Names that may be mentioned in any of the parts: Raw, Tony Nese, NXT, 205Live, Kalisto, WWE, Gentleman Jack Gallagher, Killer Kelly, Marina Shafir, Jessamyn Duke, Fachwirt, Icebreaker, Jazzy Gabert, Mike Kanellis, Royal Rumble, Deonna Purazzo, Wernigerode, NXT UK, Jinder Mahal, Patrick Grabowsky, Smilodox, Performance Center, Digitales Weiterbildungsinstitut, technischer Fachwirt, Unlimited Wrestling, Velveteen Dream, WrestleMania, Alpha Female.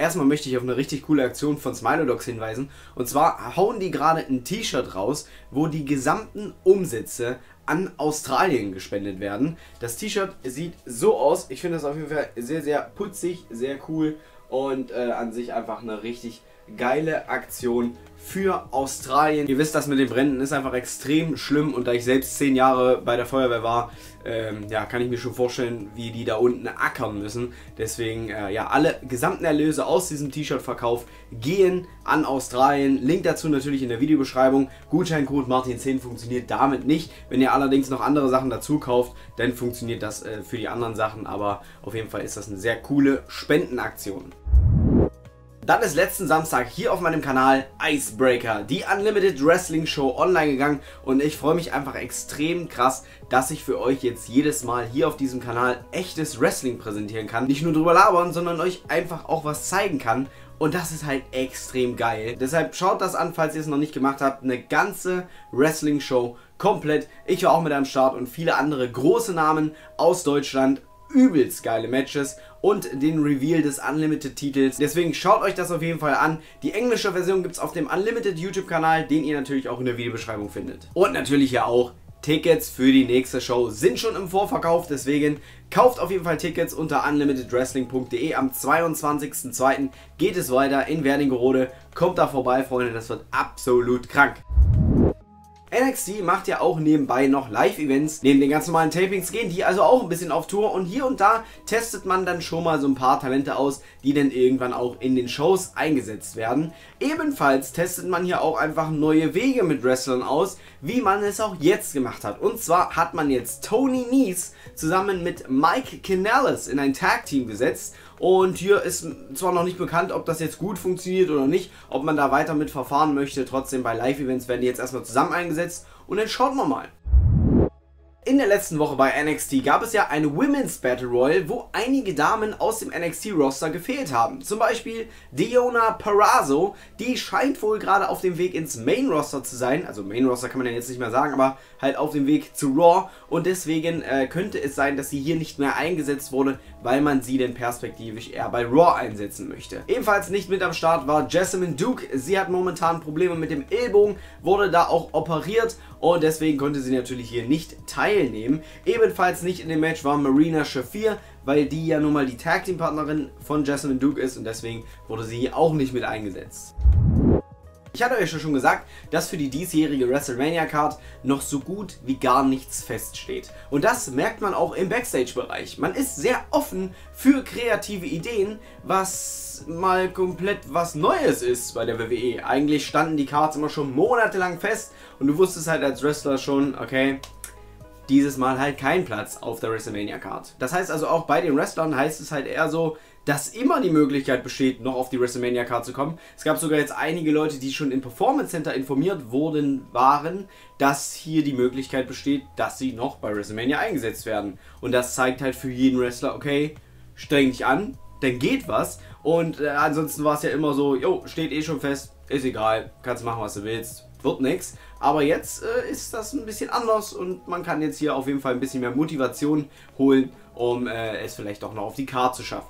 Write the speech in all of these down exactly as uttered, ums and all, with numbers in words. Erstmal möchte ich auf eine richtig coole Aktion von Smilodox hinweisen. Und zwar hauen die gerade ein T-Shirt raus, wo die gesamten Umsätze an Australien gespendet werden. Das T-Shirt sieht so aus. Ich finde das auf jeden Fall sehr, sehr putzig, sehr cool und äh, an sich einfach eine richtig geile Aktion für Australien. Ihr wisst, das mit den Bränden ist einfach extrem schlimm und da ich selbst zehn Jahre bei der Feuerwehr war, ähm, ja, kann ich mir schon vorstellen, wie die da unten ackern müssen. Deswegen, äh, ja, alle gesamten Erlöse aus diesem T-Shirt-Verkauf gehen an Australien. Link dazu natürlich in der Videobeschreibung. Gutscheincode Martin zehn funktioniert damit nicht. Wenn ihr allerdings noch andere Sachen dazu kauft, dann funktioniert das äh, für die anderen Sachen. Aber auf jeden Fall ist das eine sehr coole Spendenaktion. Dann ist letzten Samstag hier auf meinem Kanal Icebreaker, die Unlimited Wrestling Show, online gegangen und ich freue mich einfach extrem krass, dass ich für euch jetzt jedes Mal hier auf diesem Kanal echtes Wrestling präsentieren kann. Nicht nur drüber labern, sondern euch einfach auch was zeigen kann. Und das ist halt extrem geil. Deshalb schaut das an, falls ihr es noch nicht gemacht habt. Eine ganze Wrestling-Show komplett. Ich war auch mit am Start und viele andere große Namen aus Deutschland. Übelst geile Matches und den Reveal des Unlimited-Titels. Deswegen schaut euch das auf jeden Fall an. Die englische Version gibt es auf dem Unlimited-YouTube-Kanal, den ihr natürlich auch in der Videobeschreibung findet. Und natürlich ja auch Tickets für die nächste Show sind schon im Vorverkauf, deswegen kauft auf jeden Fall Tickets unter unlimited wrestling punkt de. Am zweiundzwanzigsten zweiten geht es weiter in Wernigerode. Kommt da vorbei, Freunde, das wird absolut krank. N X T macht ja auch nebenbei noch Live-Events. Neben den ganz normalen Tapings gehen die also auch ein bisschen auf Tour und hier und da testet man dann schon mal so ein paar Talente aus, die dann irgendwann auch in den Shows eingesetzt werden. Ebenfalls testet man hier auch einfach neue Wege mit Wrestlern aus, wie man es auch jetzt gemacht hat. Und zwar hat man jetzt Tony Nese zusammen mit Mike Kanellis in ein Tag-Team gesetzt. Und hier ist zwar noch nicht bekannt, ob das jetzt gut funktioniert oder nicht, ob man da weiter mit verfahren möchte. Trotzdem bei Live-Events werden die jetzt erstmal zusammen eingesetzt und dann schaut man mal. In der letzten Woche bei N X T gab es ja eine Women's Battle Royale, wo einige Damen aus dem N X T-Roster gefehlt haben. Zum Beispiel Deonna Purazzo, die scheint wohl gerade auf dem Weg ins Main-Roster zu sein. Also Main-Roster kann man ja jetzt nicht mehr sagen, aber halt auf dem Weg zu Raw. Und deswegen äh, könnte es sein, dass sie hier nicht mehr eingesetzt wurde, weil man sie denn perspektivisch eher bei Raw einsetzen möchte. Ebenfalls nicht mit am Start war Jessamyn Duke. Sie hat momentan Probleme mit dem Ellbogen, wurde da auch operiert und deswegen konnte sie natürlich hier nicht teilnehmen. Teilnehmen. Ebenfalls nicht in dem Match war Marina Shafir, weil die ja nun mal die Tag Team Partnerin von Jessamyn Duke ist und deswegen wurde sie auch nicht mit eingesetzt. Ich hatte euch ja schon gesagt, dass für die diesjährige WrestleMania-Card noch so gut wie gar nichts feststeht. Und das merkt man auch im Backstage-Bereich. Man ist sehr offen für kreative Ideen, was mal komplett was Neues ist bei der W W E. Eigentlich standen die Cards immer schon monatelang fest und du wusstest halt als Wrestler schon, okay, dieses Mal halt kein Platz auf der WrestleMania-Card. Das heißt also auch bei den Wrestlern heißt es halt eher so, dass immer die Möglichkeit besteht, noch auf die WrestleMania-Card zu kommen. Es gab sogar jetzt einige Leute, die schon im Performance Center informiert wurden, waren, dass hier die Möglichkeit besteht, dass sie noch bei WrestleMania eingesetzt werden. Und das zeigt halt für jeden Wrestler, okay, streng dich an, dann geht was. Und äh, ansonsten war es ja immer so, jo, steht eh schon fest, ist egal, kannst machen, was du willst. Wird nichts, aber jetzt äh, ist das ein bisschen anders und man kann jetzt hier auf jeden Fall ein bisschen mehr Motivation holen, um äh, es vielleicht auch noch auf die Karte zu schaffen.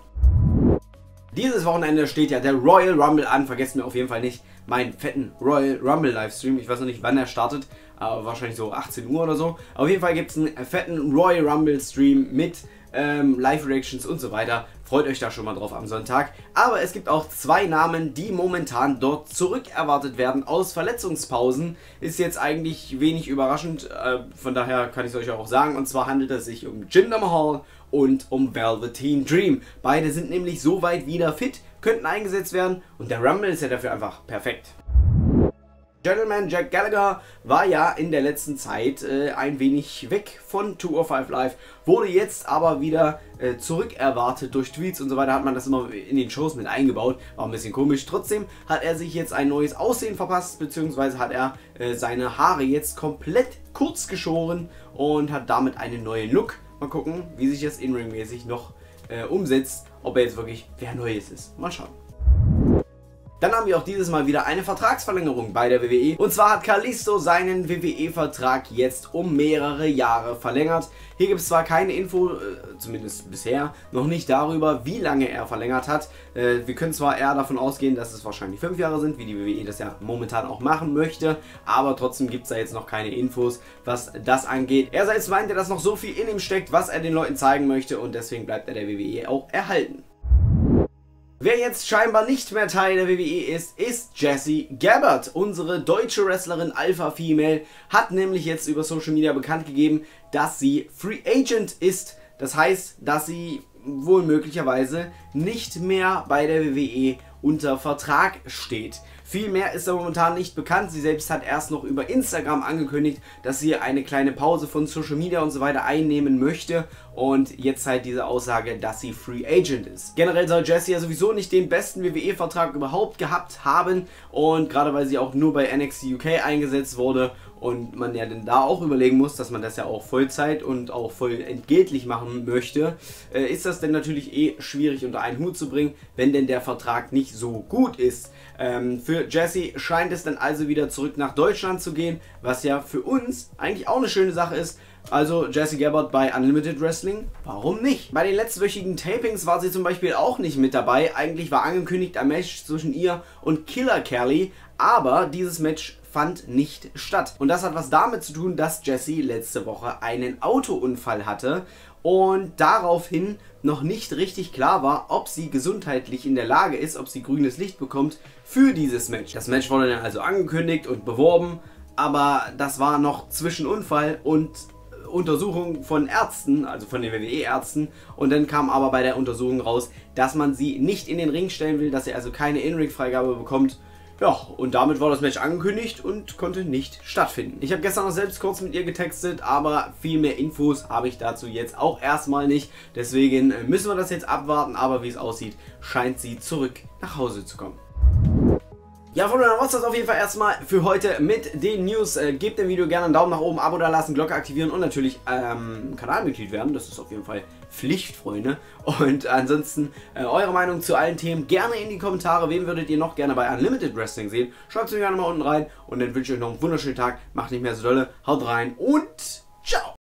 Dieses Wochenende steht ja der Royal Rumble an, vergesst mir auf jeden Fall nicht meinen fetten Royal Rumble Livestream, ich weiß noch nicht wann er startet, aber wahrscheinlich so achtzehn Uhr oder so. Auf jeden Fall gibt es einen fetten Royal Rumble Stream mit Ähm, Live-Reactions und so weiter. Freut euch da schon mal drauf am Sonntag. Aber es gibt auch zwei Namen, die momentan dort zurückerwartet werden aus Verletzungspausen. Ist jetzt eigentlich wenig überraschend, äh, von daher kann ich es euch auch sagen. Und zwar handelt es sich um Jinder Mahal und um Velveteen Dream. Beide sind nämlich soweit wieder fit, könnten eingesetzt werden und der Rumble ist ja dafür einfach perfekt. Gentleman Jack Gallagher war ja in der letzten Zeit äh, ein wenig weg von two oh five Live, wurde jetzt aber wieder äh, zurückerwartet durch Tweets und so weiter, hat man das immer in den Shows mit eingebaut, war ein bisschen komisch. Trotzdem hat er sich jetzt ein neues Aussehen verpasst, beziehungsweise hat er äh, seine Haare jetzt komplett kurz geschoren und hat damit einen neuen Look. Mal gucken, wie sich das in-ring-mäßig noch äh, umsetzt, ob er jetzt wirklich wer Neues ist. Mal schauen. Dann haben wir auch dieses Mal wieder eine Vertragsverlängerung bei der W W E. Und zwar hat Kalisto seinen W W E-Vertrag jetzt um mehrere Jahre verlängert. Hier gibt es zwar keine Info, äh, zumindest bisher, noch nicht darüber, wie lange er verlängert hat. Äh, wir können zwar eher davon ausgehen, dass es wahrscheinlich fünf Jahre sind, wie die W W E das ja momentan auch machen möchte. Aber trotzdem gibt es da jetzt noch keine Infos, was das angeht. Er selbst meinte, dass noch so viel in ihm steckt, was er den Leuten zeigen möchte. Und deswegen bleibt er der W W E auch erhalten. Wer jetzt scheinbar nicht mehr Teil der W W E ist, ist Jazzy Gabert. Unsere deutsche Wrestlerin Alpha Female hat nämlich jetzt über Social Media bekannt gegeben, dass sie Free Agent ist. Das heißt, dass sie wohl möglicherweise nicht mehr bei der W W E unter Vertrag steht. Viel mehr ist da momentan nicht bekannt. Sie selbst hat erst noch über Instagram angekündigt, dass sie eine kleine Pause von Social Media und so weiter einnehmen möchte. Und jetzt halt diese Aussage, dass sie Free Agent ist. Generell soll Jessie ja sowieso nicht den besten W W E-Vertrag überhaupt gehabt haben. Und gerade weil sie auch nur bei N X T U K eingesetzt wurde und man ja dann da auch überlegen muss, dass man das ja auch Vollzeit und auch voll entgeltlich machen möchte, äh, ist das denn natürlich eh schwierig unter einen Hut zu bringen, wenn denn der Vertrag nicht so gut ist. Ähm, für Jessie scheint es dann also wieder zurück nach Deutschland zu gehen, was ja für uns eigentlich auch eine schöne Sache ist. Also Jessie Gabbard bei Unlimited Wrestling, warum nicht? Bei den letztwöchigen Tapings war sie zum Beispiel auch nicht mit dabei. Eigentlich war angekündigt ein Match zwischen ihr und Killer Kelly, aber dieses Match fand nicht statt. Und das hat was damit zu tun, dass Jessie letzte Woche einen Autounfall hatte und daraufhin noch nicht richtig klar war, ob sie gesundheitlich in der Lage ist, ob sie grünes Licht bekommt für dieses Match. Das Match wurde dann also angekündigt und beworben, aber das war noch zwischen Unfall und Untersuchung von Ärzten, also von den W W E-Ärzten, und dann kam aber bei der Untersuchung raus, dass man sie nicht in den Ring stellen will, dass sie also keine In-Ring-Freigabe bekommt. Ja, und damit war das Match angekündigt und konnte nicht stattfinden. Ich habe gestern noch selbst kurz mit ihr getextet, aber viel mehr Infos habe ich dazu jetzt auch erstmal nicht. Deswegen müssen wir das jetzt abwarten, aber wie es aussieht, scheint sie zurück nach Hause zu kommen. Ja, Freunde, dann war es das auf jeden Fall erstmal für heute mit den News. Äh, gebt dem Video gerne einen Daumen nach oben, Abo da lassen, Glocke aktivieren und natürlich ähm, Kanalmitglied werden. Das ist auf jeden Fall Pflicht, Freunde. Und ansonsten äh, eure Meinung zu allen Themen gerne in die Kommentare. Wen würdet ihr noch gerne bei Unlimited Wrestling sehen? Schreibt es mir gerne mal unten rein. Und dann wünsche ich euch noch einen wunderschönen Tag. Macht nicht mehr so dolle. Haut rein und ciao!